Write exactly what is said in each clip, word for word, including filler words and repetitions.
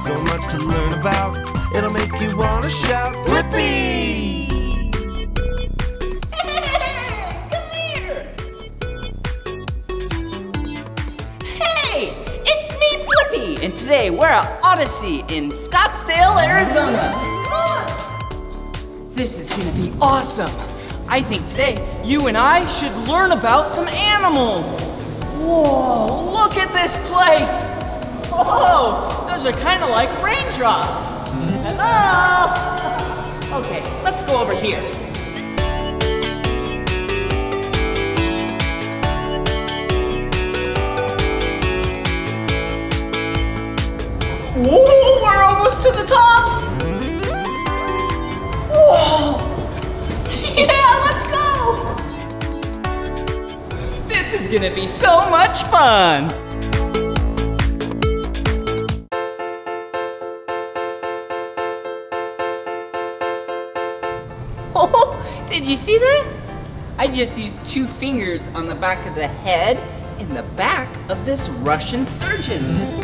so much to learn about. It'll make you want to shout, Blippi! Come here! Hey, it's me, Blippi! And today we're at Odyssey in Scottsdale, Arizona. Look! This is gonna be awesome. I think today you and I should learn about some animals. Whoa, look at this place! Oh, those are kind of like raindrops. Hello. Okay, let's go over here. Whoa, we're almost to the top. Whoa. Yeah, let's go. This is gonna be so much fun. Did you see that? I just used two fingers on the back of the head and the back of this Russian sturgeon.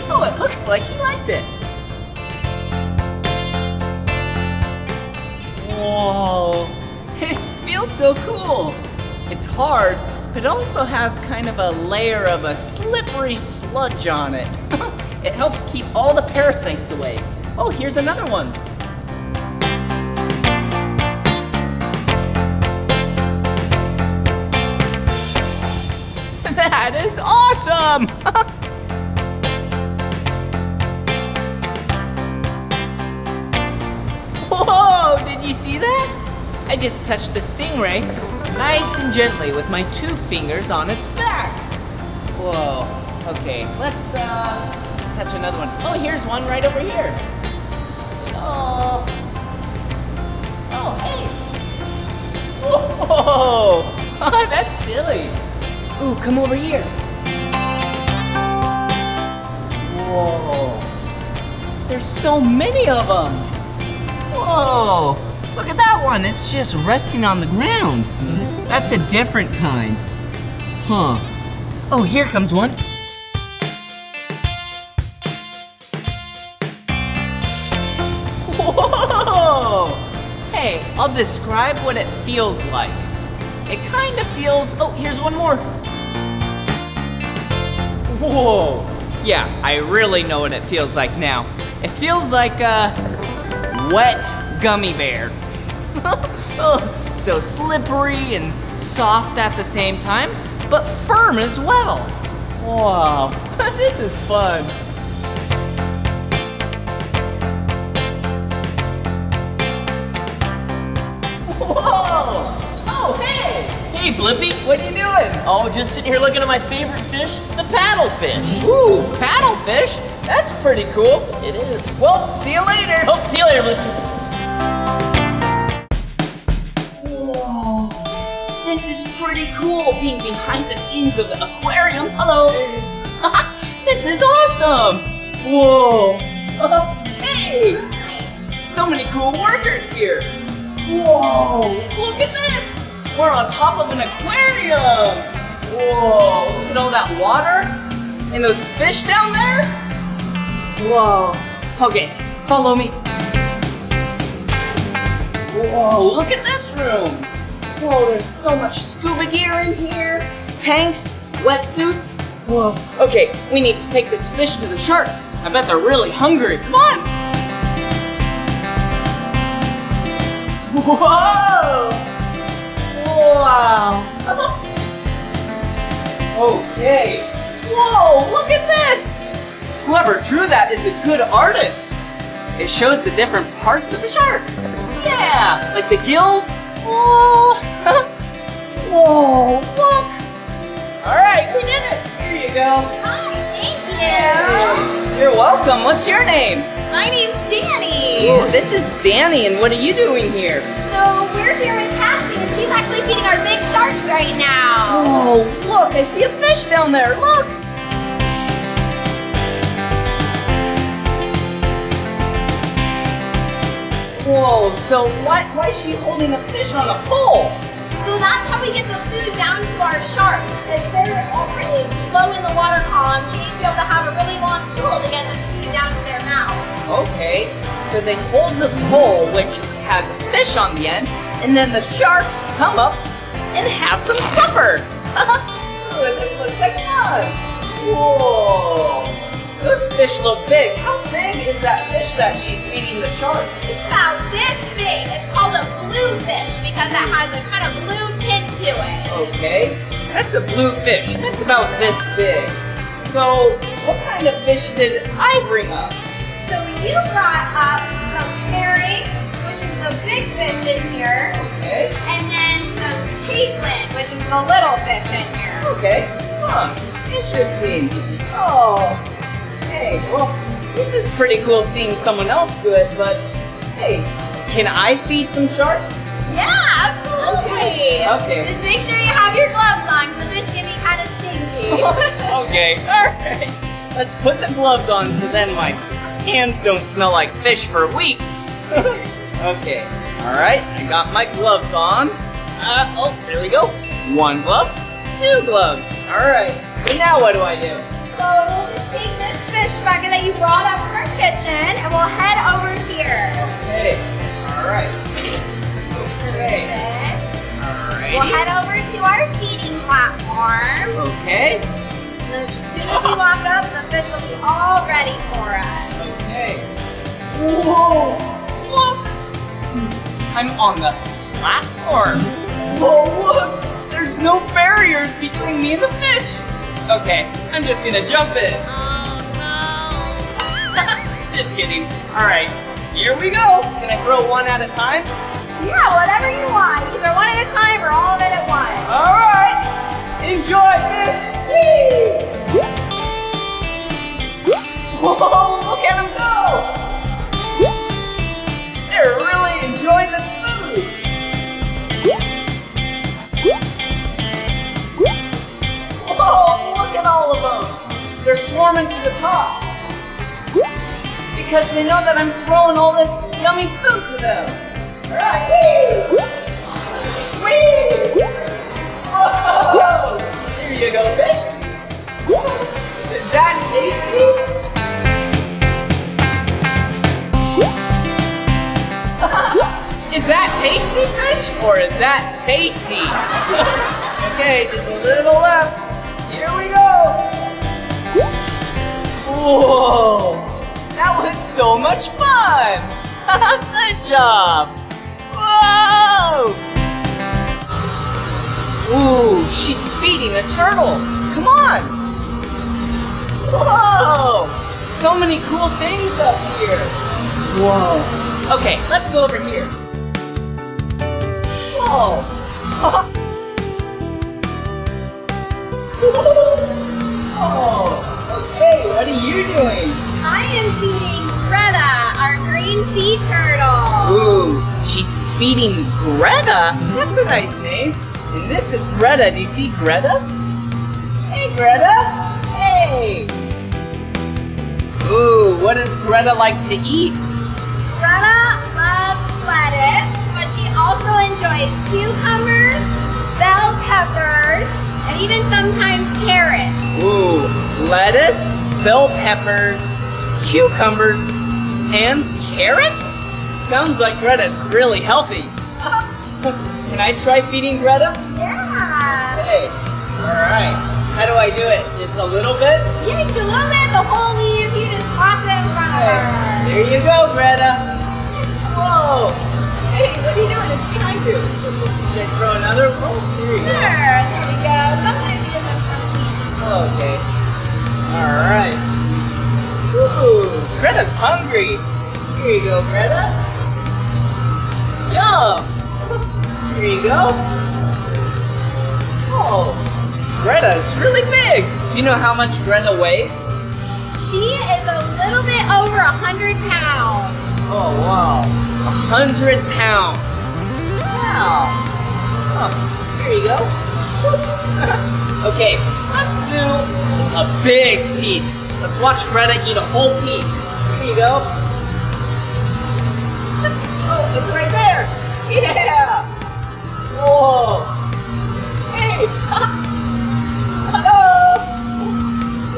Oh, it looks like he liked it. Whoa, it feels so cool. It's hard, but it also has kind of a layer of a slippery sludge on it. It helps keep all the parasites away. Oh, here's another one. That is awesome! Whoa, did you see that? I just touched the stingray nice and gently with my two fingers on its back. Whoa, okay, let's, uh, let's touch another one. Oh, here's one right over here. Oh, oh, hey. Whoa, that's silly. Ooh, come over here. Whoa. There's so many of them. Whoa. Look at that one. It's just resting on the ground. That's a different kind. Huh. Oh, here comes one. Whoa. Hey, I'll describe what it feels like. It kind of feels, oh, here's one more. Whoa, yeah, I really know what it feels like now. It feels like a wet gummy bear. So slippery and soft at the same time, but firm as well. Wow, this is fun. Whoa, oh hey. Hey Blippi, what are you doing? Oh, just sitting here looking at my favorite fish, the paddlefish. Ooh, paddlefish? That's pretty cool. It is. Well, see you later. Oh, see you later, Blippi. Whoa, this is pretty cool being behind the scenes of the aquarium. Hello. This is awesome. Whoa. Hey, so many cool workers here. Whoa, look at this. We're on top of an aquarium. Whoa, look at all that water and those fish down there. Whoa. Okay, follow me. Whoa, look at this room. Whoa, there's so much scuba gear in here. Tanks, wetsuits. Whoa. Okay, we need to take this fish to the sharks. I bet they're really hungry. Come on. Whoa. Wow. Okay. Whoa, look at this! Whoever drew that is a good artist. It shows the different parts of a shark. Yeah, like the gills. Whoa. Whoa, look! All right, we did it. Here you go. Hi, thank you. Yeah. You're welcome. What's your name? My name's Danny. Ooh, this is Danny, and what are you doing here? So we're here with Cassie, and she's actually feeding our big sharks right now. Whoa. Look, I see a fish down there, look! Whoa, so what, why is she holding a fish on a pole? So that's how we get the food down to our sharks. If they're already low in the water column, she needs to be able to have a really long tool to get the food down to their mouth. So they hold the pole, which has a fish on the end, and then the sharks come up and have some supper. Ooh, this looks like fun. Whoa. Those fish look big. How big is that fish that she's feeding the sharks? It's about this big. It's called a blue fish because it has a kind of blue tint to it. Okay. That's a blue fish. That's about this big. So, what kind of fish did I bring up? So, you brought up some herring, which is the big fish in here. Okay. And then some caitlin, which is the little fish in here. Okay. Huh. Interesting. Oh. Hey, well, this is pretty cool seeing someone else do it, but hey, can I feed some sharks? Yeah, absolutely. Okay. okay. Just make sure you have your gloves on, because the fish can be kind of stinky. Okay, all right. Let's put the gloves on so then my hands don't smell like fish for weeks. Okay, all right, I got my gloves on. Uh, oh, there we go. One glove, two gloves. All right, and now what do I do? So we'll just take this fish bucket that you brought up from our kitchen and we'll head over here. Okay. Alright. Okay. Alright. We'll head over to our feeding platform. Okay. As soon as you walk up, the fish will be all ready for us. Okay. Whoa! Look! I'm on the platform. Whoa, look! There's no barriers between me and the fish. Okay, I'm just gonna jump in. Oh no! Just kidding. Alright, here we go. Can I throw one at a time? Yeah, whatever you want. Either one at a time or all of it at once. Alright! Enjoy this! Whee! Whoa, look at them go! They're really enjoying this food. Whoa! All of them. They're swarming to the top because they know that I'm throwing all this yummy food to them. All right. Whee! Whee! Whoa! Here you go, fish. Is that tasty? Is that tasty, fish? Or is that tasty? Okay, just a little left. Here we go! Whoa! That was so much fun! Good job! Whoa! Ooh, she's feeding a turtle! Come on! Whoa! So many cool things up here! Whoa! Okay, let's go over here. Whoa! Oh, okay, what are you doing? I am feeding Greta, our green sea turtle. Ooh, she's feeding Greta? That's a nice name. And this is Greta. Do you see Greta? Hey, Greta. Hey. Ooh, what does Greta like to eat? Greta loves lettuce, but she also enjoys cucumbers, bell peppers, and even sometimes carrots. Ooh, lettuce, bell peppers, cucumbers, and carrots? Sounds like Greta's really healthy. Can I try feeding Greta? Yeah. Okay, all right. How do I do it? Just a little bit? Yeah, just a little bit, the whole leaf, you just pop it in front okay. of her. There you go, Greta. Whoa. Hey, what are you doing? It's behind you. Should I throw another? Oh, there you go. Sure, there we go. Sometimes you just have fun. Okay. Alright. Ooh, Greta's hungry. Here you go, Greta. Yum. Here you go. Oh, Greta is really big. Do you know how much Greta weighs? She is a little bit over a hundred pounds. Oh, wow. A hundred pounds. Wow. Huh. Here you go. Okay, let's do a big piece. Let's watch Greta eat a whole piece. Here you go. Oh, it's right there. Yeah. Whoa. Hey. Hello.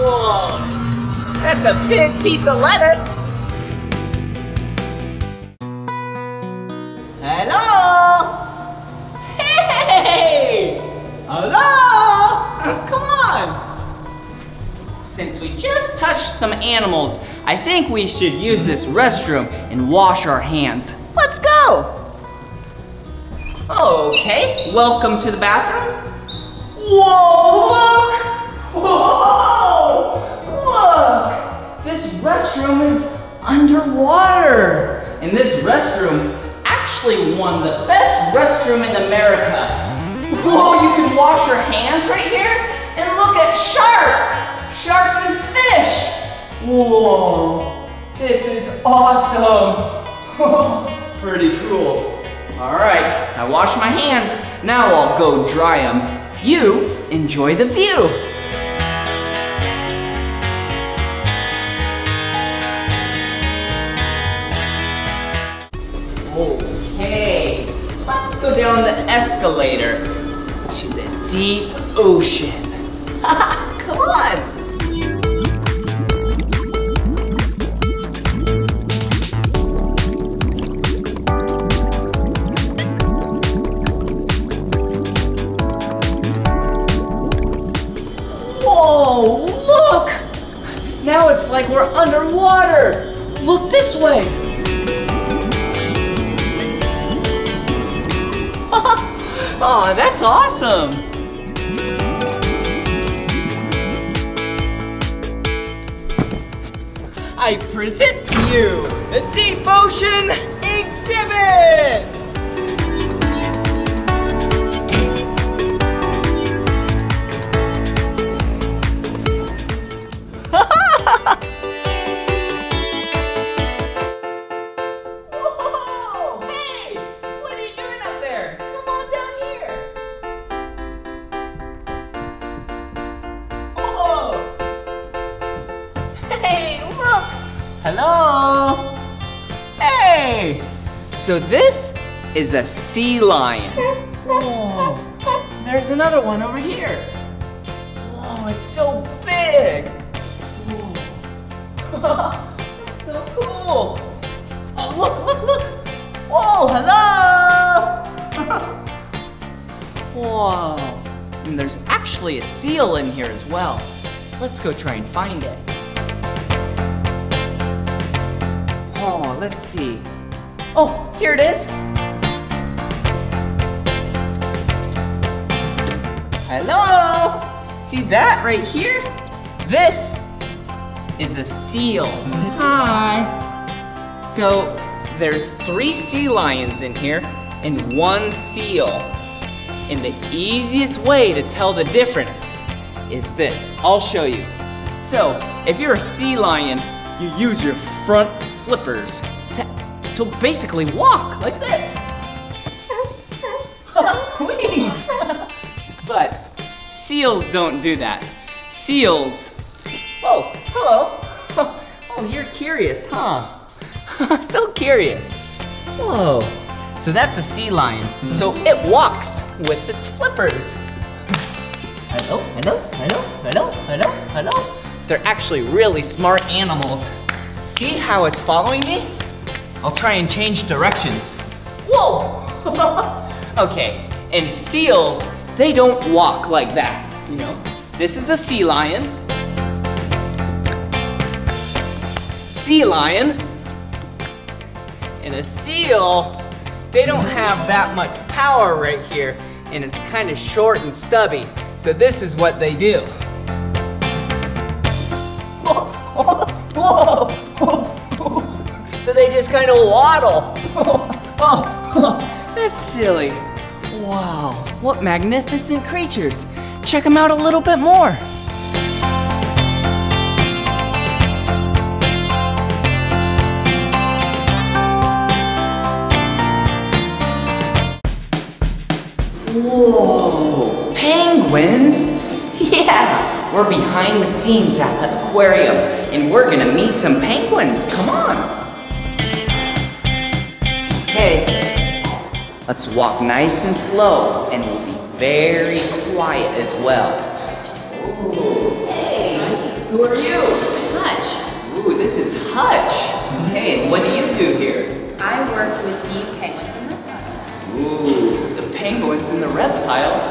Whoa. That's a big piece of lettuce. touched some animals. I think we should use this restroom and wash our hands. Let's go. Okay, welcome to the bathroom. Whoa, look. Whoa, look. This restroom is underwater. And this restroom actually won the best restroom in America. Whoa, you can wash your hands right here and look at shark, sharks and fish. Whoa, this is awesome. Pretty cool. All right, I washed my hands. Now I'll go dry them. You enjoy the view. Okay, let's go down the escalator to the deep ocean. Come on. Whoa, look! Now it's like we're underwater. Look this way. Oh, that's awesome. I present to you the Deep Ocean Exhibit. Whoa! Hey! What are you doing up there? Come on down here! Whoa! Hey, look! Hello! Hey! So this is a sea lion. Whoa! There's another one over here. Whoa, it's so big! That's so cool! Oh, look, look, look! Whoa, hello! Whoa! And there's actually a seal in here as well. Let's go try and find it. Oh, let's see. Oh, here it is! Hello! See that right here? This is a seal. Hi. So there's three sea lions in here and one seal. And the easiest way to tell the difference is this. I'll show you. So if you're a sea lion, you use your front flippers to, to basically walk like this. But seals don't do that. Seals, oh, hello. Oh, oh, you're curious, huh? So curious. Whoa. So that's a sea lion. Mm-hmm. So it walks with its flippers. Hello, hello, hello, hello, hello, hello. They're actually really smart animals. See how it's following me? I'll try and change directions. Whoa. Okay, and seals, they don't walk like that, you know? This is a sea lion. Sea lion and a seal, they don't have that much power right here, and it's kind of short and stubby. So this is what they do. So they just kind of waddle. That's silly. Wow, what magnificent creatures. Check them out a little bit more. Whoa, penguins? Yeah, we're behind the scenes at the aquarium and we're gonna meet some penguins, come on. Okay, let's walk nice and slow and we'll be very quiet as well. Ooh, hey, who are you? Hutch. Ooh, this is Hutch. Hey, what do you do here? I work with the penguins and reptiles. Ooh. Penguins and the reptiles.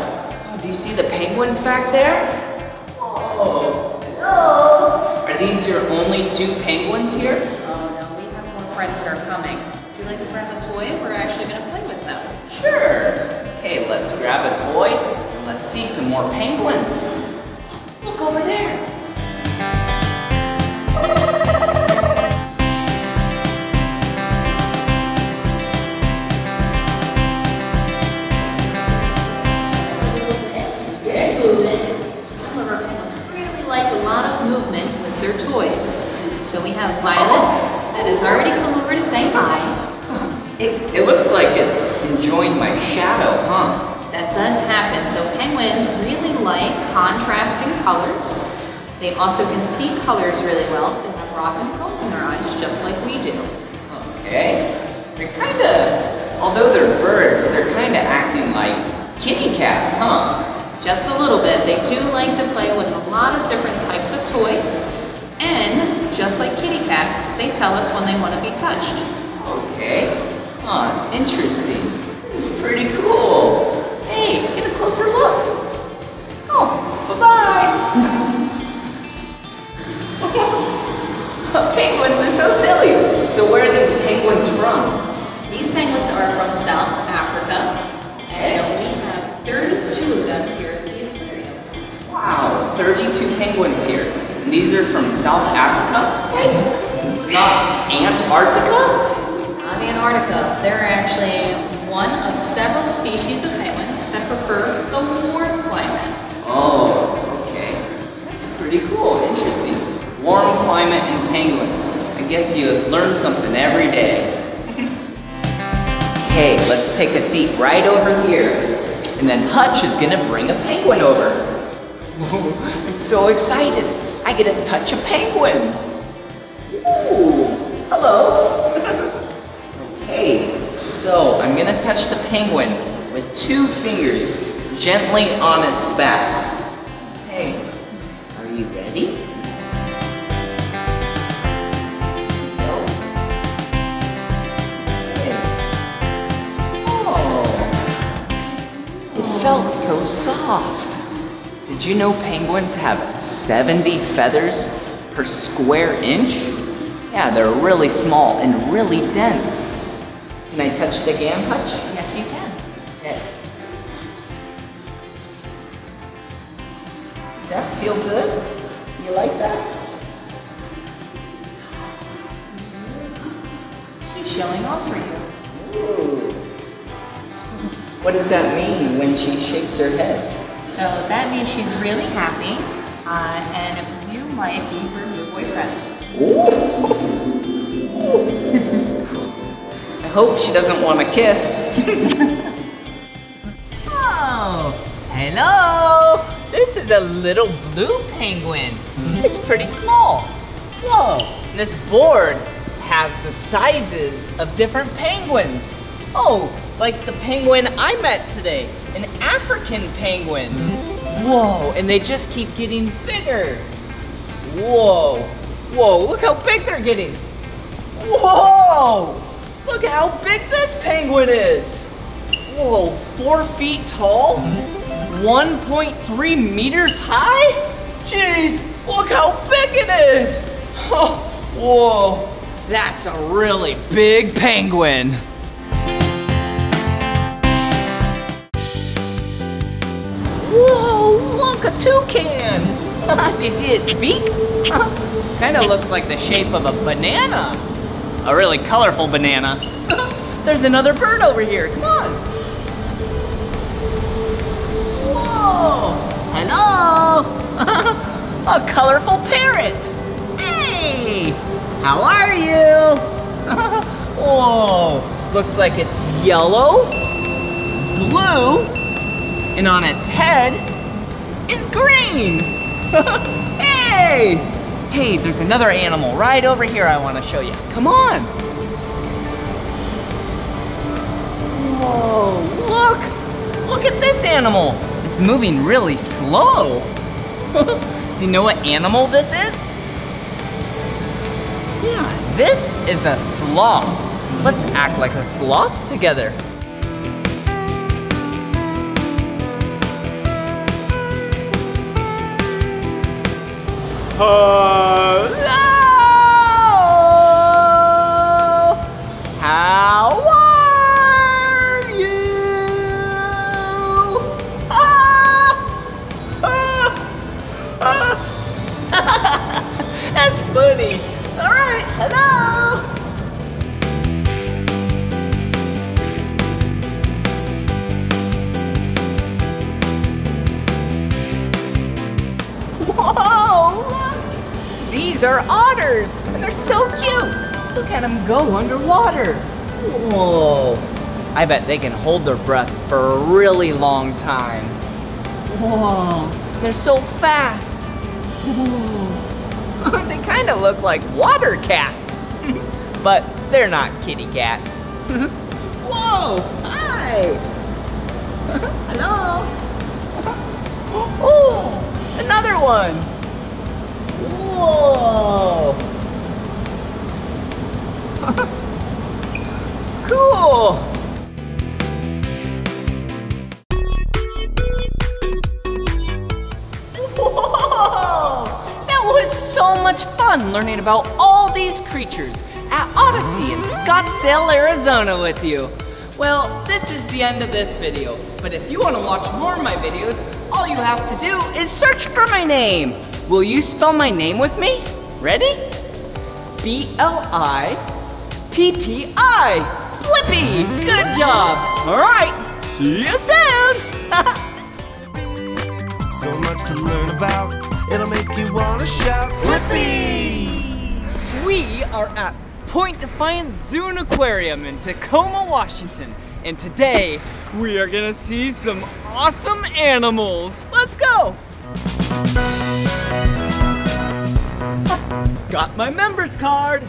Oh, do you see the penguins back there? Oh, hello. Are Are these your only two penguins here? Oh no, we have more friends that are coming. Would you like to grab a toy? We're actually going to play with them. Sure. Okay, let's grab a toy and let's see some more penguins. Look over there. So we have Violet that has already come over to say hi. It, it looks like it's enjoying my shadow, huh? That does happen. So penguins really like contrasting colors. They also can see colors really well. They have rods and cones in their eyes, just like we do. Okay. They're kind of, although they're birds, they're kind of acting like kitty cats, huh? Just a little bit. They do like to play with a lot of different types of toys. And, just like kitty cats, they tell us when they want to be touched. Okay. Huh, interesting. This is pretty cool. Hey, get a closer look. Oh, bye-bye. Penguins are so silly. So where are these penguins from? These penguins are from South Africa. And we have thirty-two of them here at the aquarium. Wow, thirty-two penguins here. These are from South Africa? Yes. Not Antarctica? Not Antarctica. They're actually one of several species of penguins that prefer the warm climate. Oh, okay. That's pretty cool. Interesting. Warm climate and penguins. I guess you learn something every day. Okay, let's take a seat right over here. And then Hutch is going to bring a penguin over. I'm so excited. I get to touch a penguin. Ooh, hello. Okay, so I'm gonna touch the penguin with two fingers gently on its back. Okay, are you ready? Okay. Oh, it felt so soft. Did you know penguins have seventy feathers per square inch? Yeah, they're really small and really dense. Can I touch it again, Hutch? Yes, you can. Okay. Does that feel good? You like that? She's showing off for you. Ooh. What does that mean when she shakes her head? So that means she's really happy, uh, and you might be her new boyfriend. Ooh. Ooh. I hope she doesn't want to kiss. Oh, hello. This is a little blue penguin. It's pretty small. Whoa, and this board has the sizes of different penguins. Oh, like the penguin I met today, an African penguin. Whoa, and they just keep getting bigger. Whoa, whoa, look how big they're getting. Whoa, look how big this penguin is. Whoa, four feet tall, one point three meters high? Jeez, look how big it is. Oh, whoa, that's a really big penguin. Whoa, look, a toucan! Do you see its beak? Kinda looks like the shape of a banana. A really colorful banana. There's another bird over here, come on! Whoa! Hello! A colorful parrot! Hey! How are you? Whoa! Looks like it's yellow, blue, and on its head is green. Hey! Hey, there's another animal right over here I want to show you. Come on. Whoa, look. Look at this animal. It's moving really slow. Do you know what animal this is? Yeah, this is a sloth. Let's act like a sloth together. Hello! How are you? Ah! Ah! Ah! That's funny. All right, hello. Whoa! These are otters, and they're so cute. Look at them go underwater. Whoa! I bet they can hold their breath for a really long time. Whoa! They're so fast. Whoa! They kind of look like water cats, but they're not kitty cats. Whoa! Hi! Hello! Oh! Another one! Whoa! Cool! Whoa! That was so much fun learning about all these creatures at Odyssey in Scottsdale, Arizona with you. Well, this is the end of this video, but if you want to watch more of my videos, all you have to do is search for my name. Will you spell my name with me? Ready? B L I P P I. Blippi! Good job! All right, see you soon! So much to learn about, it'll make you want to shout, Blippi! We are at Point Defiance Zoo and Aquarium in Tacoma, Washington. And today, we are gonna see some awesome animals. Let's go! Got my members card.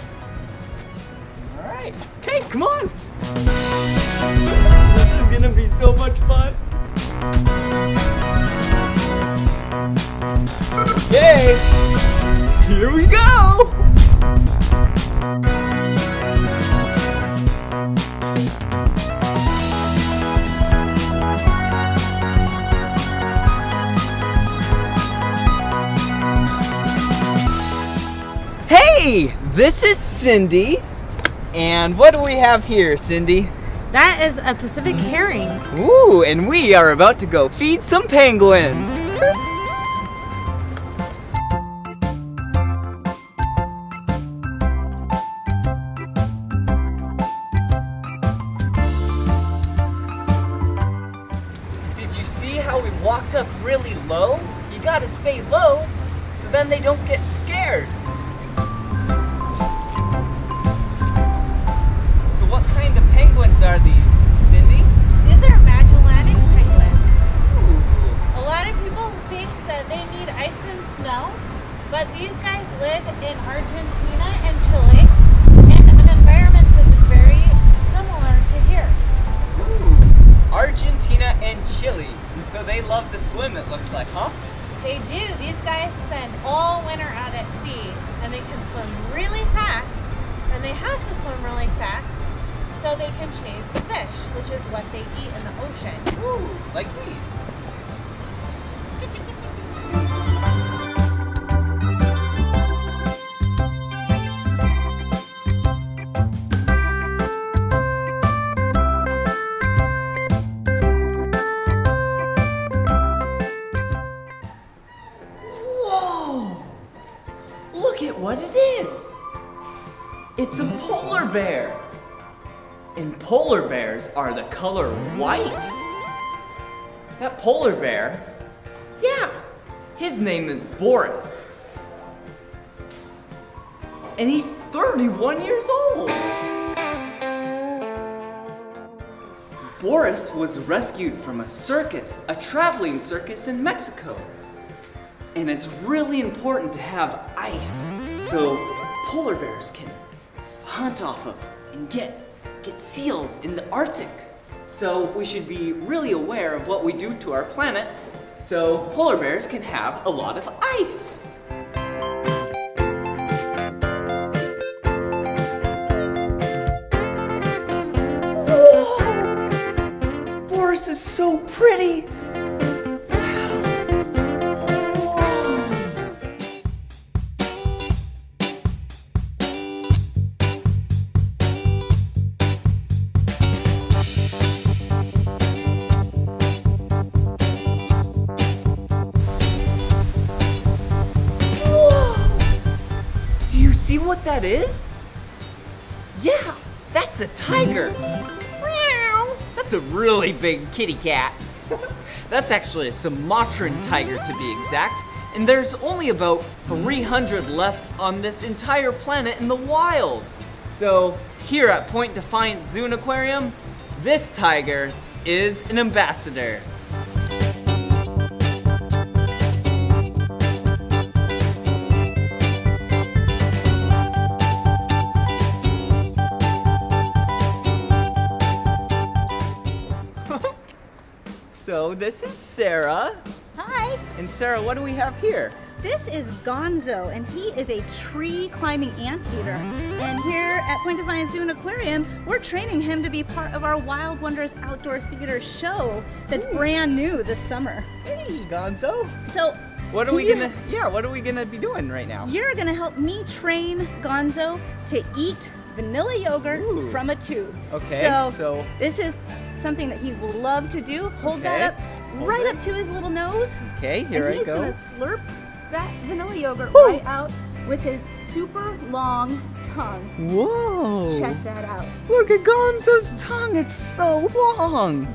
All right, okay, come on. This is gonna be so much fun. Yay! Here we go! Hey, this is Cindy, and what do we have here, Cindy? That is a Pacific herring. Ooh, and we are about to go feed some penguins. Did you see how we walked up really low? You gotta stay low so then they don't get scared. Penguins are these, Cindy? These are Magellanic penguins. Ooh. A lot of people think that they need ice and snow, but these guys live in Argentina and Chile in an environment that's very similar to here. Ooh. Argentina and Chile. And so they love to swim, it looks like, huh? They do. These guys spend all winter out at sea, and they can swim really fast, and they have to swim really fast. So they can chase fish, which is what they eat in the ocean. Ooh, like these. Whoa! Look at what it is. It's a polar bear. And polar bears are the color white. That polar bear, yeah, his name is Boris. And he's thirty-one years old. Boris was rescued from a circus, a traveling circus in Mexico. And it's really important to have ice so polar bears can hunt off of and get Get seals in the Arctic. So we should be really aware of what we do to our planet so polar bears can have a lot of ice. Whoa! Boris is so pretty. Wow. that is? Yeah, that's a tiger. That's a really big kitty cat. That's actually a Sumatran tiger to be exact. And there's only about three hundred left on this entire planet in the wild. So here at Point Defiance Zoo and Aquarium, this tiger is an ambassador. So this is Sarah. Hi. And Sarah, what do we have here? This is Gonzo, and he is a tree-climbing anteater. And here at Point Defiance Zoo and Aquarium, we're training him to be part of our Wild Wonders Outdoor Theater show that's Ooh. brand new this summer. Hey, Gonzo. So, what are we gonna? Yeah, what are we gonna be doing right now? You're gonna help me train Gonzo to eat vanilla yogurt Ooh. from a tube. Okay. So, so this is something that he will love to do. Hold okay. that up, Hold right it. up to his little nose. Okay, here I go. And he's gonna slurp that vanilla yogurt Ooh. right out with his super long tongue. Whoa! Check that out. Look at Gonzo's tongue, it's so long.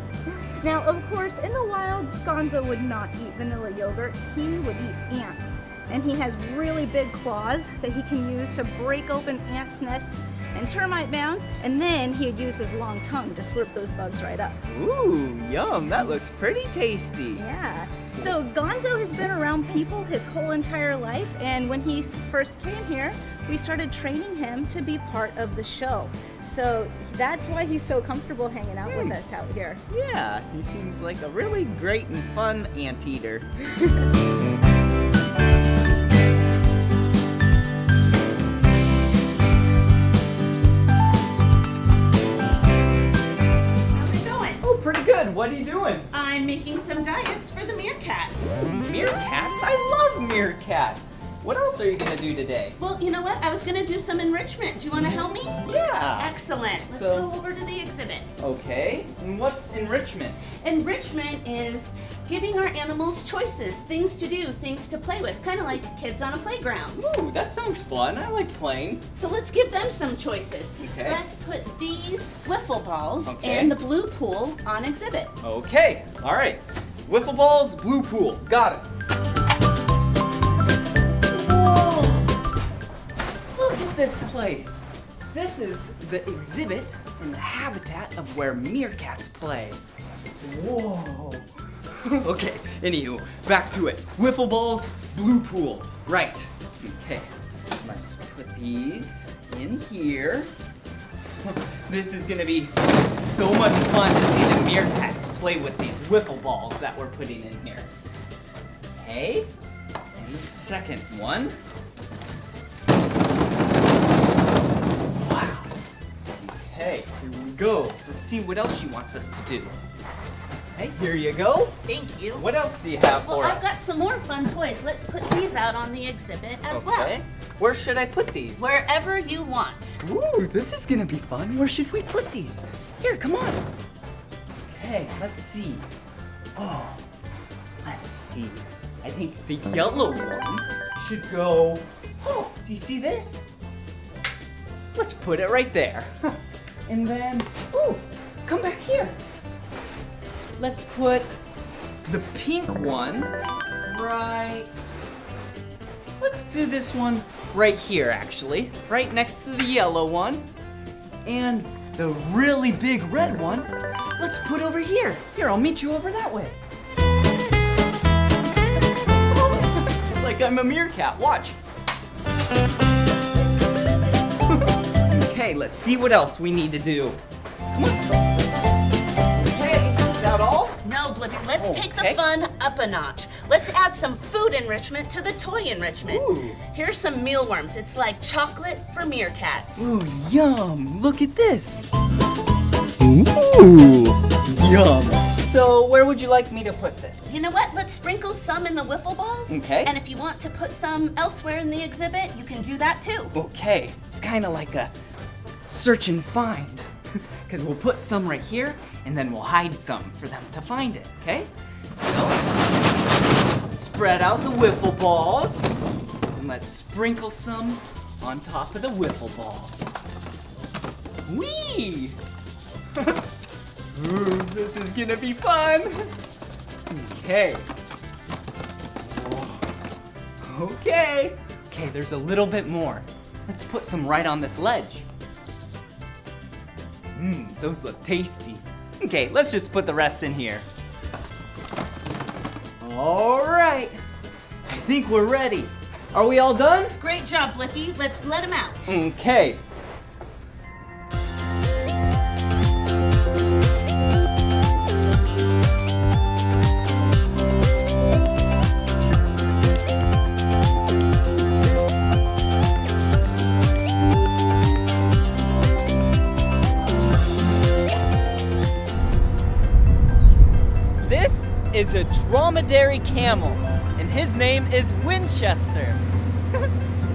Now, of course, in the wild, Gonzo would not eat vanilla yogurt. He would eat ants. And he has really big claws that he can use to break open ants' nests and termite mounds, and then he'd use his long tongue to slurp those bugs right up. Ooh, yum, that looks pretty tasty. Yeah, so Gonzo has been around people his whole entire life, and when he first came here, we started training him to be part of the show. So that's why he's so comfortable hanging out mm. with us out here. Yeah, he seems like a really great and fun anteater. What are you doing? I'm making some diets for the meerkats. Meerkats? I love meerkats. What else are you going to do today? Well, you know what? I was going to do some enrichment. Do you want to help me? Yeah. Excellent. Let's so, go over to the exhibit. Okay. And what's enrichment? Enrichment is giving our animals choices, things to do, things to play with, kind of like kids on a playground. Ooh, that sounds fun. I like playing. So let's give them some choices. Okay. Let's put these wiffle balls okay. and the blue pool on exhibit. Okay. All right. Wiffle balls, blue pool. Got it. This place. This is the exhibit from the habitat of where meerkats play. Whoa. Okay, anywho, back to it. Wiffle balls, blue pool. Right. Okay, let's put these in here. This is gonna be so much fun to see the meerkats play with these wiffle balls that we're putting in here. Okay, and the second one. Okay, here we go. Let's see what else she wants us to do. Hey, here you go. Thank you. What else do you have well, for I've us? Well, I've got some more fun toys. Let's put these out on the exhibit as okay. well. Okay. Where should I put these? Wherever you want. Ooh, this is gonna be fun. Where should we put these? Here, come on. Okay, let's see. Oh, let's see. I think the yellow one should go. Oh, do you see this? Let's put it right there. And then, ooh, come back here. Let's put the pink one right. Let's do this one right here, actually. Right next to the yellow one. And the really big red one, let's put over here. Here, I'll meet you over that way. Oh, it's like I'm a meerkat, watch. Okay, let's see what else we need to do. Come on. Okay, is that all? No, Blippi, let's oh, take okay. the fun up a notch. Let's add some food enrichment to the toy enrichment. Ooh. Here's some mealworms. It's like chocolate for meerkats. Ooh, yum. Look at this. Ooh, yum. So where would you like me to put this? You know what? Let's sprinkle some in the wiffle balls. Okay. And if you want to put some elsewhere in the exhibit, you can do that too. Okay. It's kind of like a search and find. Because we'll put some right here, and then we'll hide some for them to find it, okay? So, spread out the wiffle balls. And let's sprinkle some on top of the wiffle balls. Whee! Ooh, this is gonna be fun! Okay. Okay. Okay, there's a little bit more. Let's put some right on this ledge. Mmm, those look tasty. Okay, let's just put the rest in here. All right. I think we're ready. Are we all done? Great job, Blippi. Let's let him out. Okay. Is a dromedary camel, and his name is Winchester.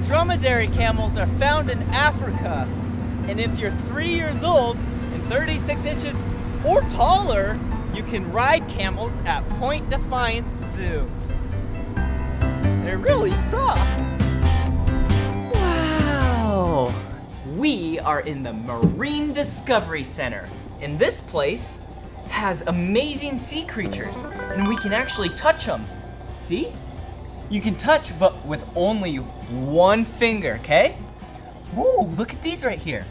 Dromedary camels are found in Africa, and if you're three years old and thirty-six inches or taller, you can ride camels at Point Defiance Zoo. They're really soft. Wow! We are in the Marine Discovery Center, and this place has amazing sea creatures, and we can actually touch them. See? You can touch, but with only one finger, okay? Whoa, look at these right here.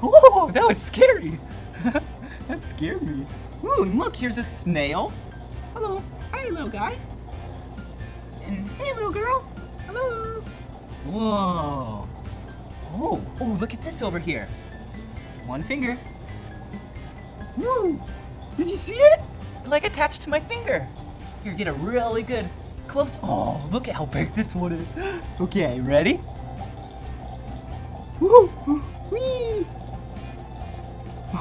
Whoa, that was scary. That scared me. Ooh, and look, here's a snail. Hello. Hi, little guy. And hey, little girl. Hello. Whoa. Oh, oh, look at this over here. One finger. Woo! Did you see it? Like attached to my finger. Here, get a really good close. Oh, look at how big this one is. Okay, ready? Woo! Wee!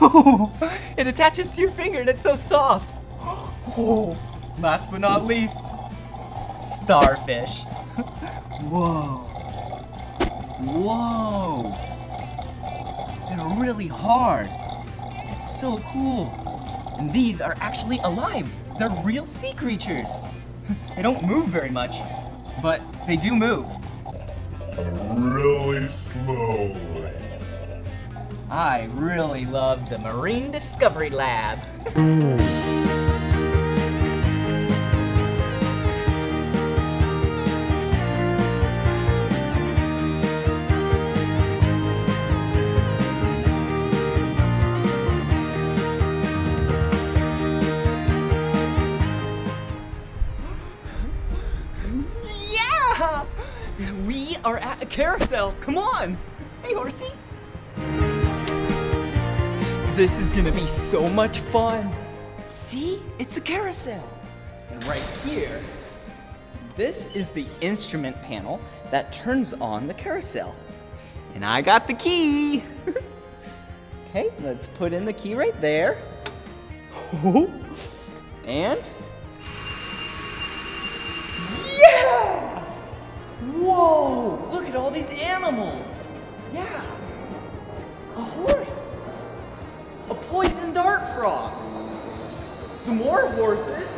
Oh, it attaches to your finger and it's so soft. Oh, last but not least, starfish. Whoa. Whoa. They're really hard. So cool. And these are actually alive. They're real sea creatures. They don't move very much, but they do move. Really slowly. I really love the Marine Discovery Lab. Carousel, come on! Hey, horsey! This is gonna be so much fun! See? It's a carousel! And right here, this is the instrument panel that turns on the carousel. And I got the key! Okay, let's put in the key right there. And... yeah! Whoa! Look at all these animals! Yeah! A horse! A poison dart frog! Some more horses!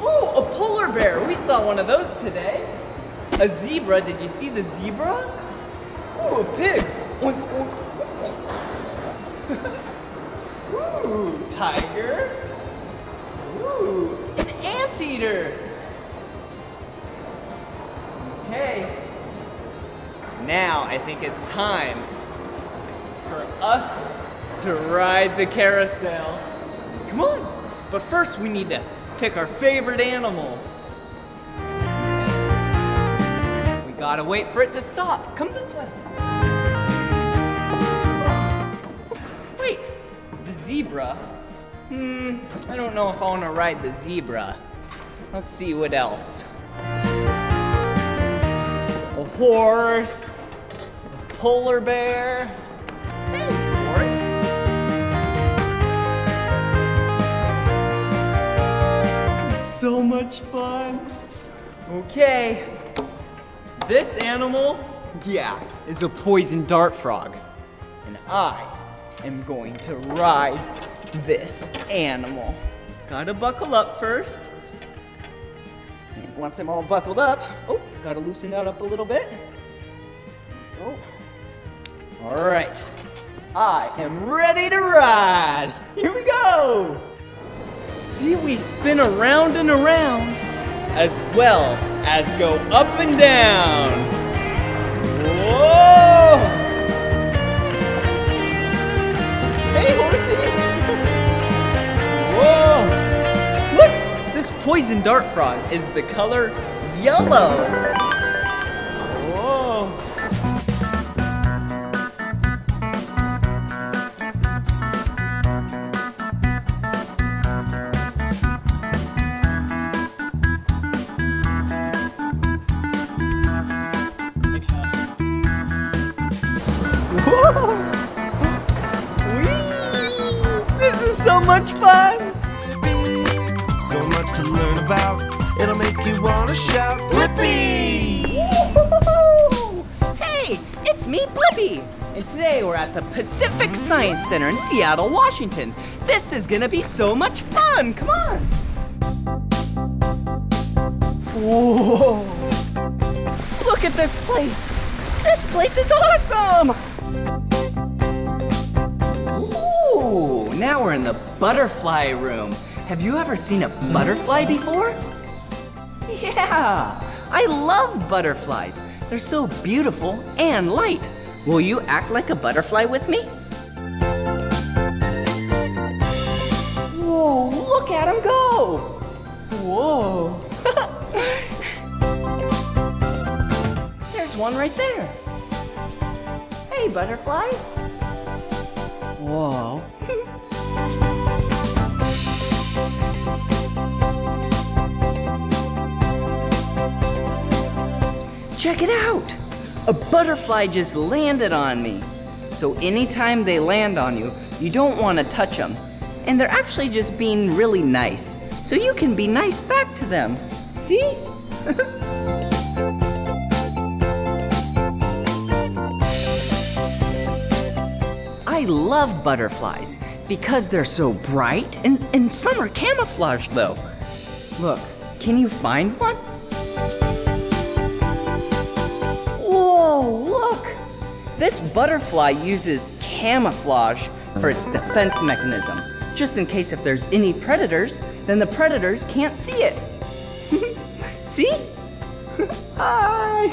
Ooh! A polar bear! We saw one of those today! A zebra! Did you see the zebra? Ooh! A pig! Ooh! Tiger! Ooh! An anteater! Okay, now I think it's time for us to ride the carousel. Come on, but first we need to pick our favorite animal. We gotta wait for it to stop. Come this way. Wait, the zebra? Hmm, I don't know if I wanna ride the zebra. Let's see what else. A horse, a polar bear. Thanks, Boris. So much fun. Okay, this animal, yeah, is a poison dart frog. And I am going to ride this animal. Gotta buckle up first. Once I'm all buckled up, oh, gotta loosen that up a little bit. Oh. All right. I am ready to ride. Here we go. See, we spin around and around, as well as go up and down. Whoa! Hey, horsey! Whoa! Look, this poison dart frog is the color yellow. So much fun! So much to learn about, it'll make you want to shout, Blippi! Hey, it's me, Blippi! And today we're at the Pacific Science Center in Seattle, Washington. This is gonna be so much fun, come on! Whoa! Look at this place! This place is awesome! Ooh, now we're in the butterfly room. Have you ever seen a butterfly before? Yeah, I love butterflies. They're so beautiful and light. Will you act like a butterfly with me? Whoa, look at him go! Whoa. There's one right there. Hey, butterfly. Whoa. Check it out! A butterfly just landed on me. So anytime they land on you, you don't want to touch them. And they're actually just being really nice. So you can be nice back to them. See? I love butterflies because they're so bright, and, and some are camouflaged though. Look, can you find one? Whoa, look! This butterfly uses camouflage for its defense mechanism. Just in case if there's any predators, then the predators can't see it. See? Hi!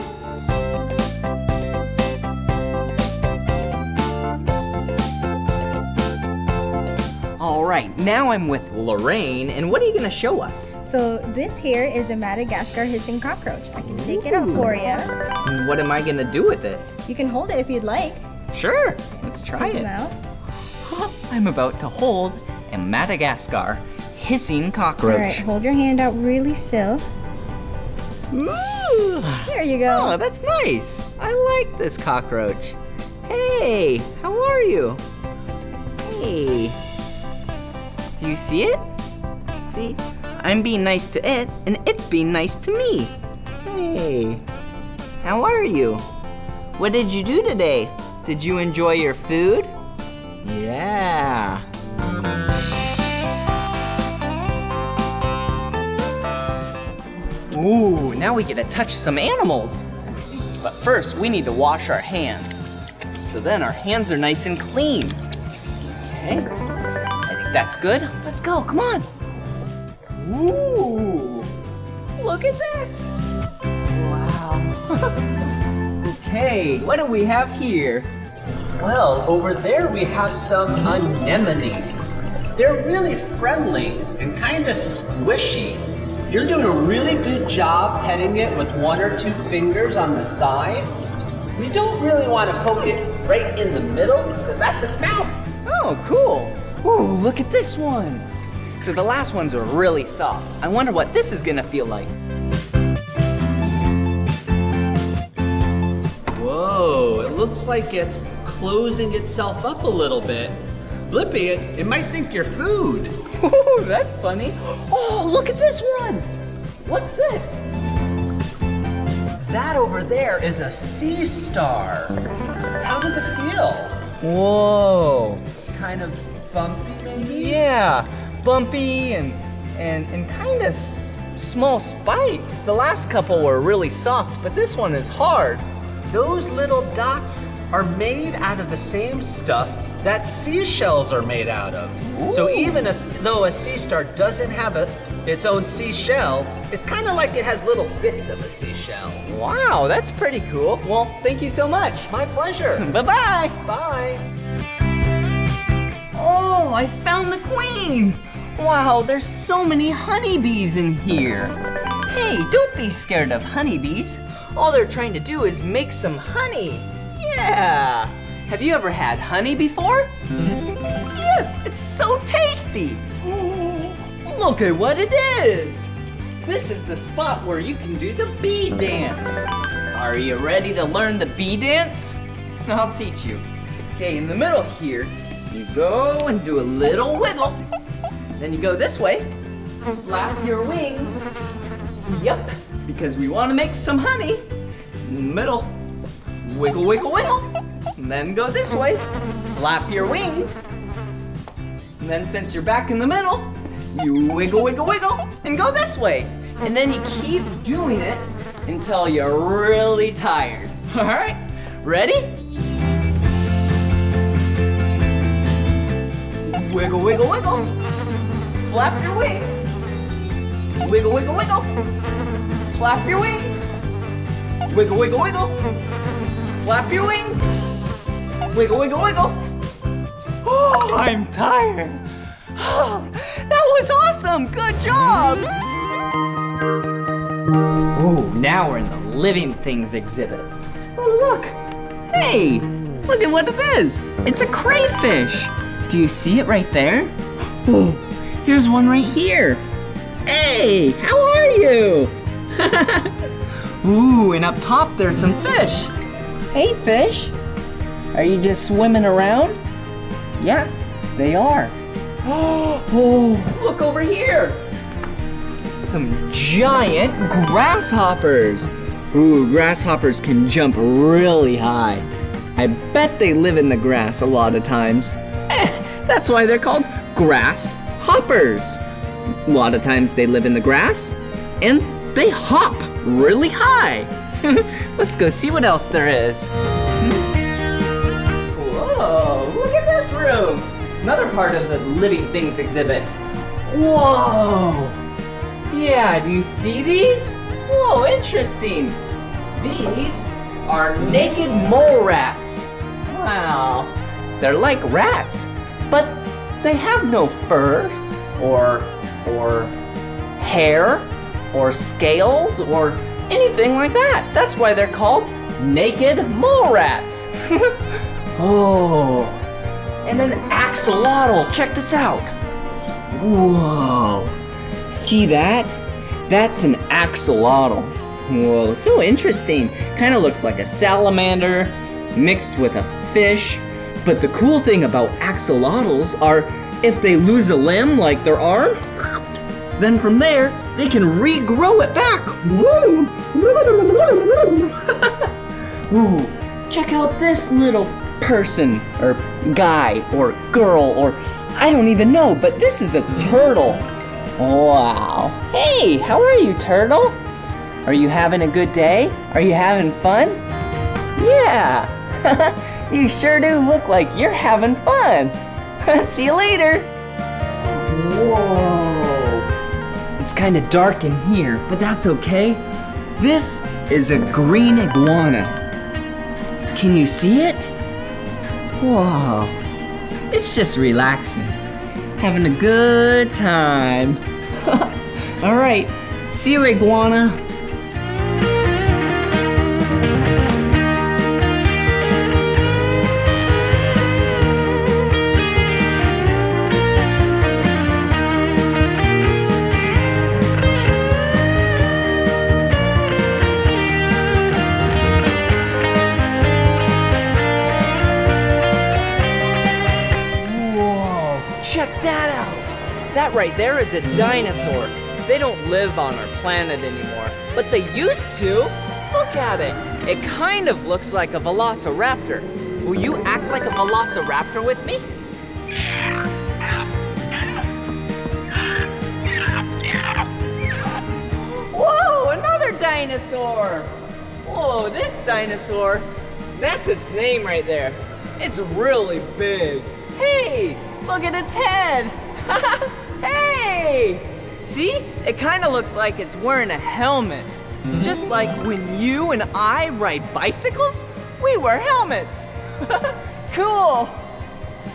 All right, now I'm with Lorraine, and what are you gonna show us? So this here is a Madagascar hissing cockroach. I can take Ooh. It out for you. And what am I gonna do with it? You can hold it if you'd like. Sure, let's try take it. Out. I'm about to hold a Madagascar hissing cockroach. All right, hold your hand out really still. Ooh. There you go. Oh, that's nice. I like this cockroach. Hey, how are you? Hey. Do you see it? See? I'm being nice to it, and it's being nice to me. Hey, how are you? What did you do today? Did you enjoy your food? Yeah. Ooh, now we get to touch some animals. But first, we need to wash our hands. So then our hands are nice and clean. Okay. That's good. Let's go, come on. Ooh, look at this. Wow. Okay, what do we have here? Well, over there we have some anemones. They're really friendly and kind of squishy. You're doing a really good job petting it with one or two fingers on the side. You don't really want to poke it right in the middle because that's its mouth. Oh, cool. Ooh, look at this one. So the last ones are really soft. I wonder what this is gonna feel like. Whoa, it looks like it's closing itself up a little bit. Blippi, it, it might think you're food. Ooh, that's funny. Oh, look at this one. What's this? That over there is a sea star. How does it feel? Whoa. Kind of bumpy maybe? Yeah, bumpy and and, and kind of s small spikes. The last couple were really soft, but this one is hard. Those little dots are made out of the same stuff that seashells are made out of. Ooh. So even a, though a sea star doesn't have a, its own seashell, it's kind of like it has little bits of a seashell. Wow, that's pretty cool. Well, thank you so much. My pleasure. Bye-bye. Bye. Oh, I found the queen. Wow, there's so many honeybees in here. Hey, don't be scared of honeybees. All they're trying to do is make some honey. Yeah. Have you ever had honey before? Yeah, it's so tasty. Look at what it is. This is the spot where you can do the bee dance. Are you ready to learn the bee dance? I'll teach you. Okay, in the middle here, you go and do a little wiggle. Then you go this way, flap your wings. Yep, because we want to make some honey. In the middle, wiggle, wiggle, wiggle. And then go this way, flap your wings. And then since you're back in the middle, you wiggle, wiggle, wiggle, and go this way. And then you keep doing it until you're really tired. All right, ready? Wiggle, wiggle, wiggle. Flap your wings. Wiggle, wiggle, wiggle. Flap your wings. Wiggle, wiggle, wiggle. Flap your wings. Wiggle, wiggle, wiggle. Oh, I'm tired. Oh, that was awesome. Good job. Oh, now we're in the living things exhibit. Oh, look. Hey, look at what it is. It's a crayfish. Do you see it right there? Oh, here's one right here. Hey, how are you? Ooh, and up top there's some fish. Hey, fish. Are you just swimming around? Yeah, they are. Oh, look over here. Some giant grasshoppers. Ooh, grasshoppers can jump really high. I bet they live in the grass a lot of times. Eh, that's why they're called grasshoppers. A lot of times they live in the grass and they hop really high. Let's go see what else there is. Room. Another part of the living things exhibit. Whoa! Yeah, do you see these? Whoa, interesting. These are naked mole rats. Wow. They're like rats, but they have no fur or, or hair or scales or anything like that. That's why they're called naked mole rats. Oh. And an axolotl, check this out. Whoa, see that? That's an axolotl. Whoa, so interesting. Kind of looks like a salamander mixed with a fish. But the cool thing about axolotls are if they lose a limb like their arm, then from there, they can regrow it back. Whoa. Check out this little person or guy or girl or I don't even know, but this is a turtle. Wow. Hey, how are you, turtle? Are you having a good day? Are you having fun? Yeah. You sure do look like you're having fun. See you later. Whoa. It's kind of dark in here, but that's okay. This is a green iguana. Can you see it? Whoa, it's just relaxing, having a good time. All right, see you, iguana. Right there is a dinosaur. They don't live on our planet anymore, but they used to. Look at it. It kind of looks like a velociraptor. Will you act like a velociraptor with me? Whoa, another dinosaur. Whoa, this dinosaur, that's its name right there. It's really big. Hey, look at its head. Hey! See, it kind of looks like it's wearing a helmet. Just like when you and I ride bicycles, we wear helmets. Cool.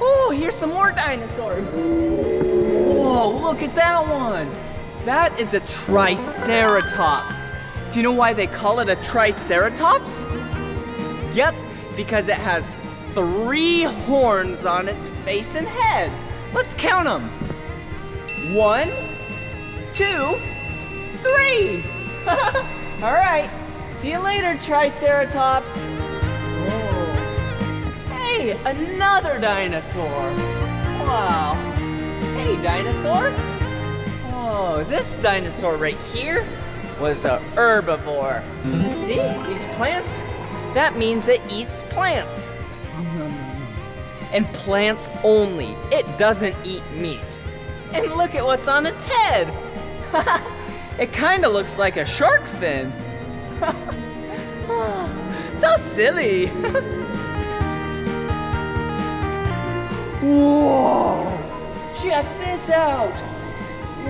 Oh, here's some more dinosaurs. Whoa, look at that one. That is a triceratops. Do you know why they call it a triceratops? Yep, because it has three horns on its face and head. Let's count them. One, two, three. All right, see you later, Triceratops. Whoa. Hey, another dinosaur. Wow. Hey, dinosaur. Oh, this dinosaur right here was a herbivore. See, these plants? That means it eats plants. And plants only. It doesn't eat meat. And look at what's on its head. It kind of looks like a shark fin. So silly. Whoa, check this out.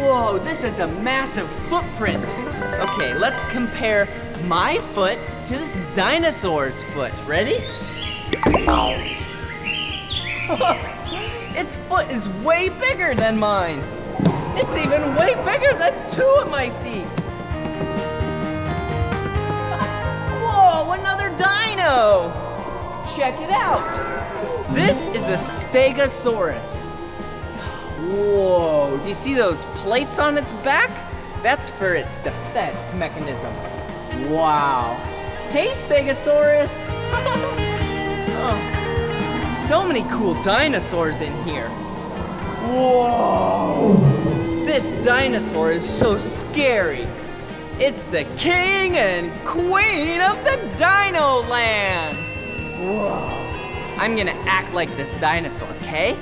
Whoa, this is a massive footprint. Okay, let's compare my foot to this dinosaur's foot. Ready? Its foot is way bigger than mine. It's even way bigger than two of my feet. Whoa, another dino. Check it out. This is a stegosaurus. Whoa, do you see those plates on its back? That's for its defense mechanism. Wow. Hey, stegosaurus. Oh. So many cool dinosaurs in here. Whoa! This dinosaur is so scary. It's the king and queen of the Dino Land. Whoa! I'm gonna act like this dinosaur, okay?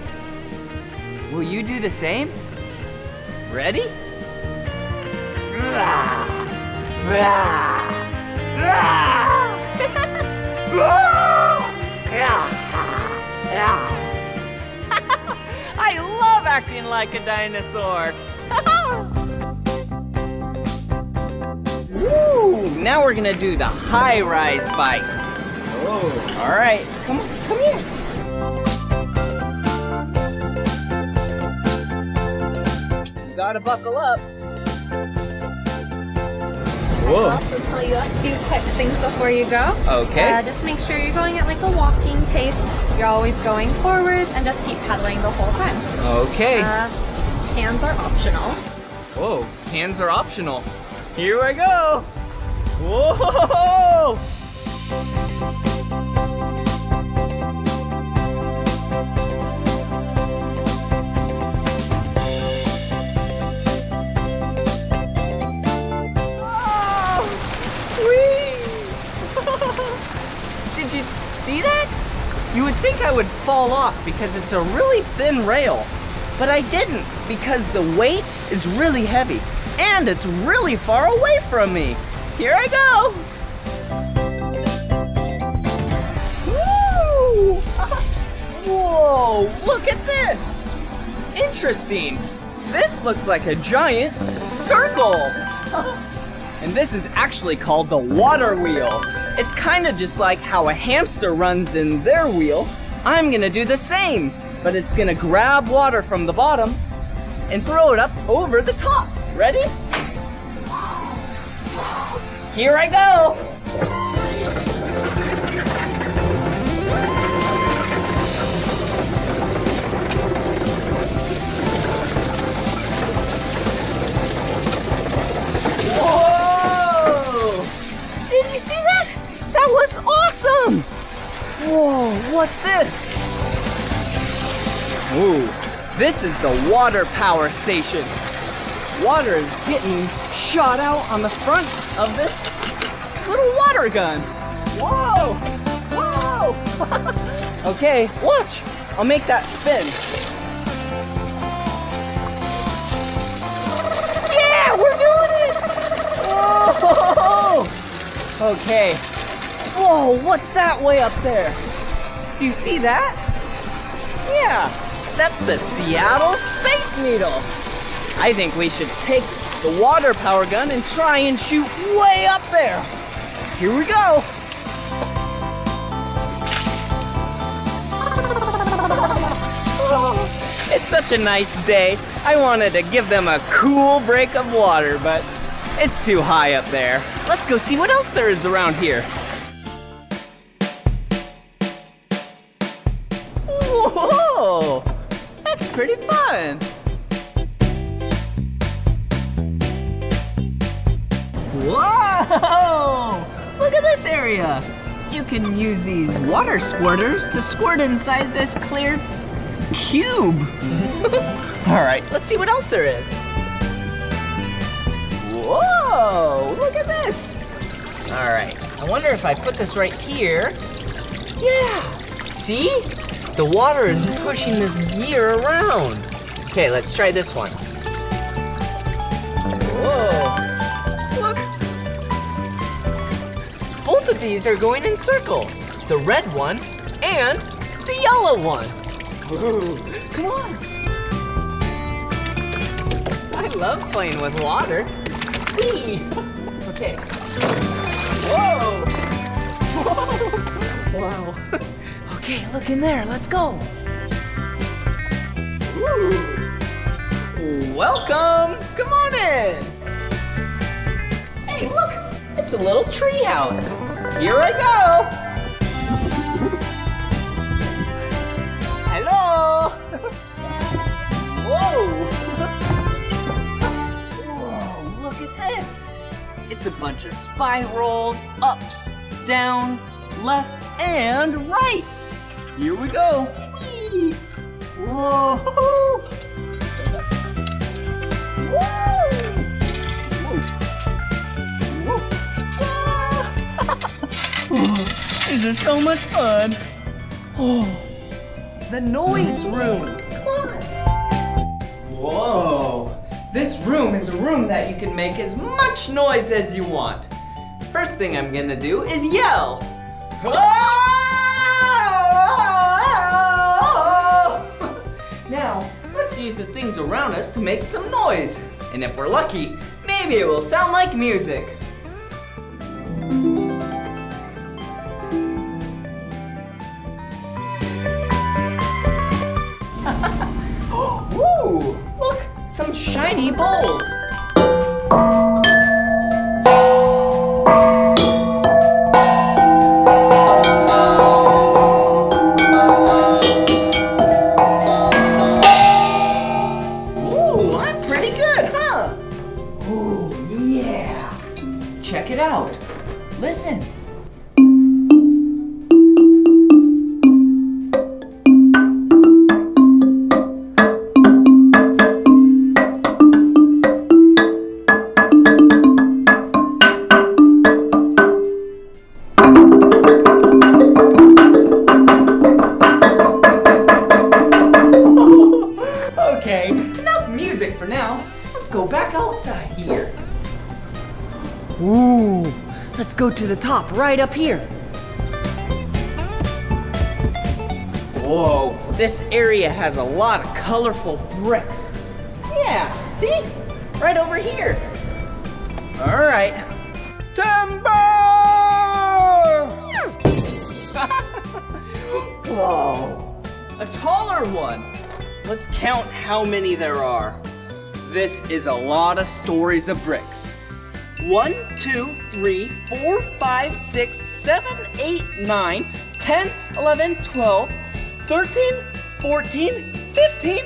Will you do the same? Ready? I love acting like a dinosaur. Woo! Now we're gonna do the high-rise bike. Oh, all right. Come on, come here. You gotta buckle up. Whoa. I'll also tell you a few quick things before you go. Okay. Uh, just make sure you're going at like a walking pace. You're always going forwards and just keep pedaling the whole time. Okay. Uh, hands are optional. Whoa, hands are optional. Here I go. Whoa. Did you see that? You would think I would fall off because it's a really thin rail, but I didn't because the weight is really heavy and it's really far away from me. Here I go. Woo! Whoa, look at this. Interesting. This looks like a giant circle. And this is actually called the water wheel. It's kind of just like how a hamster runs in their wheel. I'm gonna do the same, but it's gonna grab water from the bottom and throw it up over the top. Ready? Here I go. Whoa! Did you see that? That was awesome! Whoa, what's this? Ooh, this is the water power station. Water is getting shot out on the front of this little water gun. Whoa! Whoa! Okay, watch. I'll make that spin. Yeah, we're doing it! Whoa! Okay. Whoa, what's that way up there? Do you see that? Yeah, that's the Seattle Space Needle. I think we should take the water power gun and try and shoot way up there. Here we go. Oh, it's such a nice day. I wanted to give them a cool break of water, but it's too high up there. Let's go see what else there is around here. Whoa, that's pretty fun. Whoa, look at this area. You can use these water squirters to squirt inside this clear cube. All right, let's see what else there is. Whoa, look at this. All right, I wonder if I put this right here. Yeah, see? The water is pushing this gear around. Okay, let's try this one. Whoa. Both of these are going in circle. The red one and the yellow one. Ooh, come on. I love playing with water. Whee. Okay. Whoa. Whoa. Wow. Okay, look in there. Let's go. Ooh. Welcome. Come on in. Hey, look. It's a little tree house. Here I go. Hello. Whoa. Whoa, look at this. It's a bunch of spirals, ups, downs, lefts, and rights. Here we go. Whee. Whoa. Whoa. This is so much fun. Oh, the noise room. Come on. Whoa. This room is a room that you can make as much noise as you want. First thing I'm gonna do is yell. Now, let's use the things around us to make some noise. And if we're lucky, maybe it will sound like music. Ooh, look, some shiny bowls. Ooh, I'm pretty good, huh? Ooh, yeah. Check it out. Listen. Go to the top, right up here. Whoa, this area has a lot of colorful bricks. Yeah, see? Right over here. All right. Timber! Whoa, a taller one. Let's count how many there are. This is a lot of stories of bricks. One, two, three, four, five, six, seven, eight, nine, ten, eleven, twelve, thirteen, fourteen, fifteen,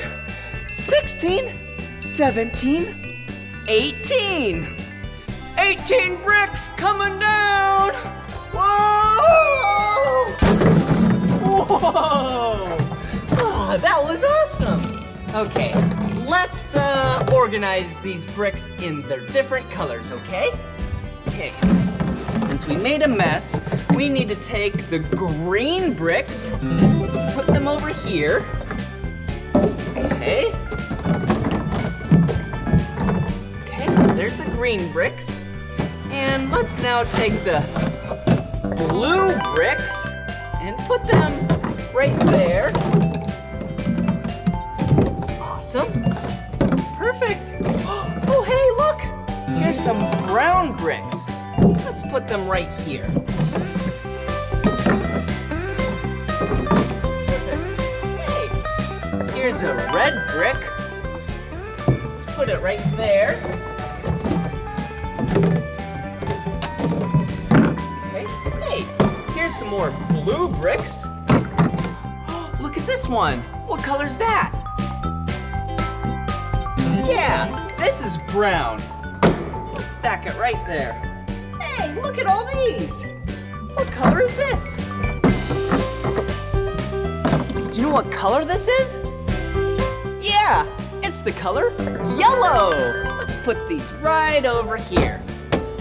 sixteen, seventeen, eighteen. eighteen bricks coming down! Whoa! Whoa! Oh, that was awesome! Okay. Let's uh, organize these bricks in their different colors, okay? Okay, since we made a mess, we need to take the green bricks, put them over here, okay? Okay, there's the green bricks, And let's now take the blue bricks and put them right there. Awesome. Perfect. Oh, hey, look. Here's some brown bricks. Let's put them right here. Hey, here's a red brick. Let's put it right there. Okay. Hey, here's some more blue bricks. Look at this one. What color's that? Yeah, this is brown. Let's stack it right there. Hey, look at all these. What color is this? Do you know what color this is? Yeah, it's the color yellow. Let's put these right over here.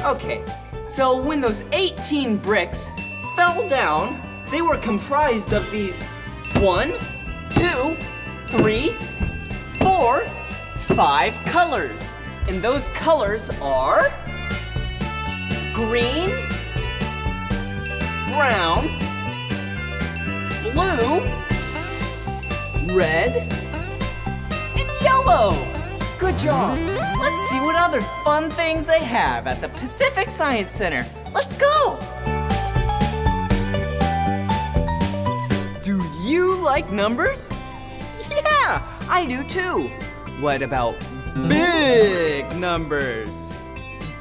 Okay, so when those eighteen bricks fell down, they were comprised of these one, two, three, four, five colors. And those colors are green, brown, blue, red, and yellow. Good job. Let's see what other fun things they have at the Pacific Science Center. Let's go. Do you like numbers? Yeah, I do too. What about big numbers?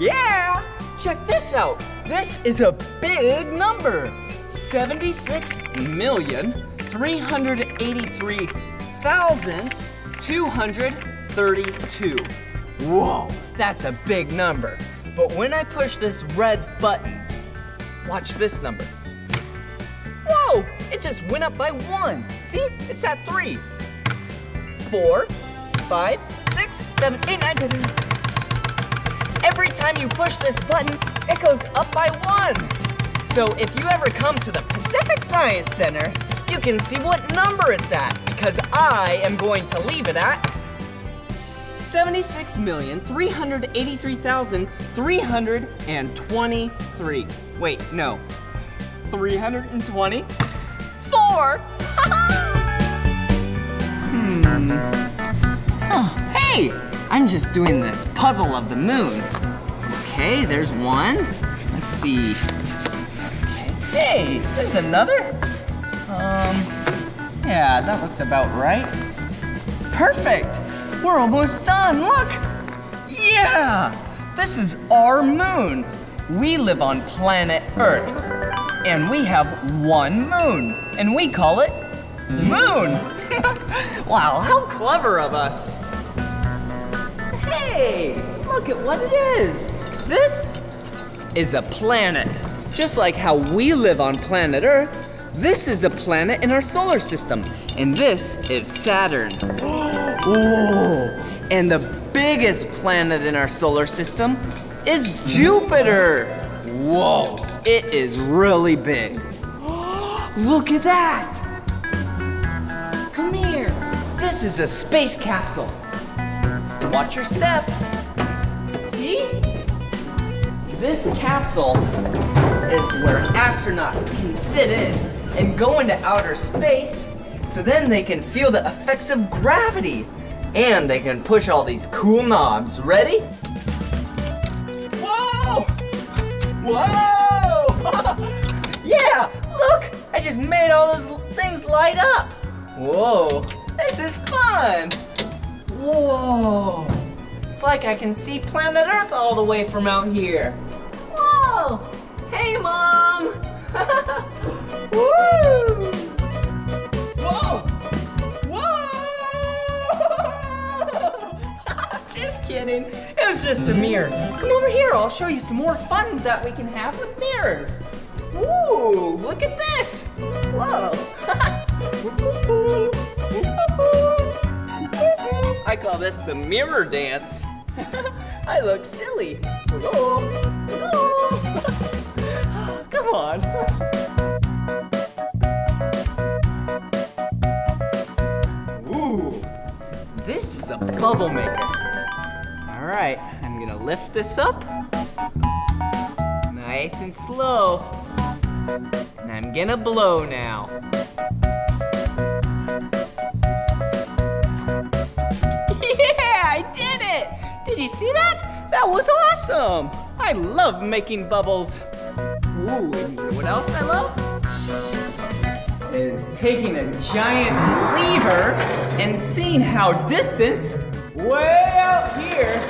Yeah, check this out. This is a big number. seventy-six million, three hundred eighty-three thousand, two hundred thirty-two. Whoa, that's a big number. But when I push this red button, watch this number. Whoa, it just went up by one. See, it's at three. Four, five, six, seven, eight, nine, ten. Every time you push this button, it goes up by one. So if you ever come to the Pacific Science Center, you can see what number it's at, because I am going to leave it at seventy-six million, three hundred eighty-three thousand, three hundred twenty-three. Wait, no. three hundred twenty-four. Hmm. Oh, hey, I'm just doing this puzzle of the moon. Okay, there's one. Let's see. Hey, there's another. Um, yeah, that looks about right. Perfect. We're almost done, look! Yeah! This is our moon. We live on planet Earth. And we have one moon. And we call it Moon. Wow, how clever of us. Hey, look at what it is. This is a planet. Just like how we live on planet Earth, this is a planet in our solar system. And this is Saturn. Ooh, and the biggest planet in our solar system is Jupiter. Whoa, it is really big. Look at that. Come here. This is a space capsule. Watch your step. See? This capsule is where astronauts can sit in and go into outer space, so then they can feel the effects of gravity. And they can push all these cool knobs. Ready? Whoa! Whoa! Yeah, look! I just made all those things light up. Whoa, this is fun. Whoa. It's like I can see planet Earth all the way from out here. Whoa! Hey, Mom! Woo! Whoa! Whoa! Just kidding. It was just a mirror. Come over here. I'll show you some more fun that we can have with mirrors. Ooh, look at this. Whoa. I call this the mirror dance. I look silly. Oh. Oh. Come on. This is a bubble maker. All right, I'm gonna lift this up. nice and slow. And I'm gonna blow now. Yeah, I did it! Did you see that? That was awesome! I love making bubbles. Ooh, and what else I love? Is taking a giant lever and seeing how distance way out here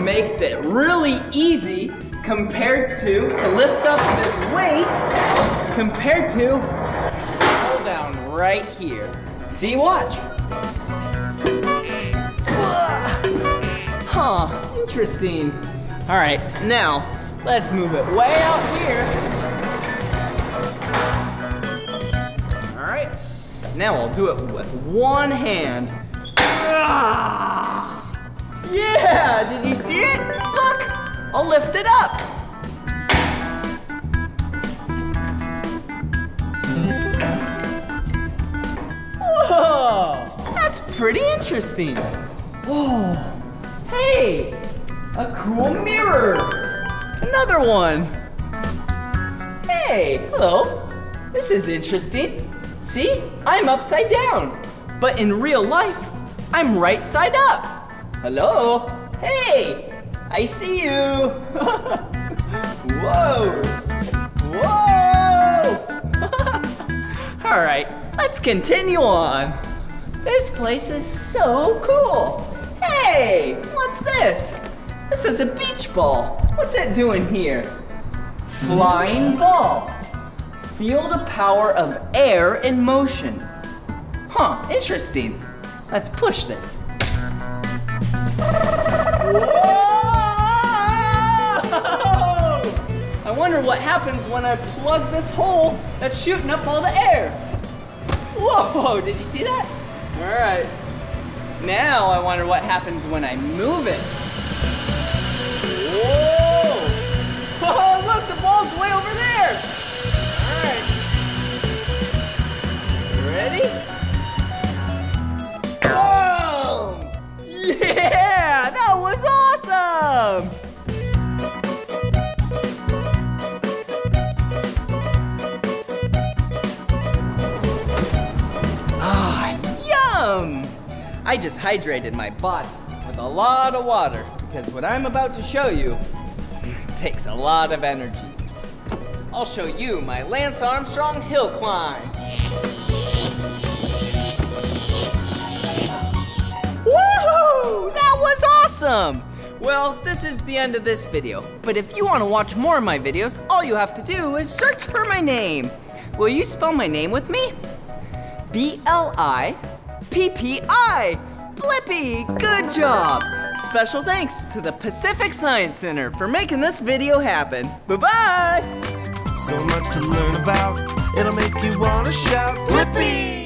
makes it really easy compared to, to lift up this weight compared to pull down right here. See, watch. Huh, interesting. All right, now let's move it way out here. All right, now I'll do it with one hand. Yeah, did you see it? Look, I'll lift it up. Whoa, that's pretty interesting. Whoa, hey, a cool mirror. Another one. Hey, hello, this is interesting. See, I'm upside down, but in real life, I'm right side up. Hello? Hey! I see you! Whoa! Whoa! All right, let's continue on. This place is so cool. Hey, what's this? This is a beach ball. What's it doing here? Flying ball. Feel the power of air in motion. Huh, interesting. Let's push this. Whoa! I wonder what happens when I plug this hole that's shooting up all the air. Whoa, did you see that? All right. Now I wonder what happens when I move it. Whoa! Oh, look, the ball's way over there. All right. Ready? Whoa! Yeah! That was awesome! Ah, yum! I just hydrated my body with a lot of water because what I'm about to show you takes a lot of energy. I'll show you my Lance Armstrong hill climb. Woohoo! That was awesome! Well, this is the end of this video, but if you want to watch more of my videos, all you have to do is search for my name. Will you spell my name with me? B L I P P I, Blippi, good job! Special thanks to the Pacific Science Center for making this video happen. Bye-bye! So much to learn about, it'll make you want to shout, Blippi!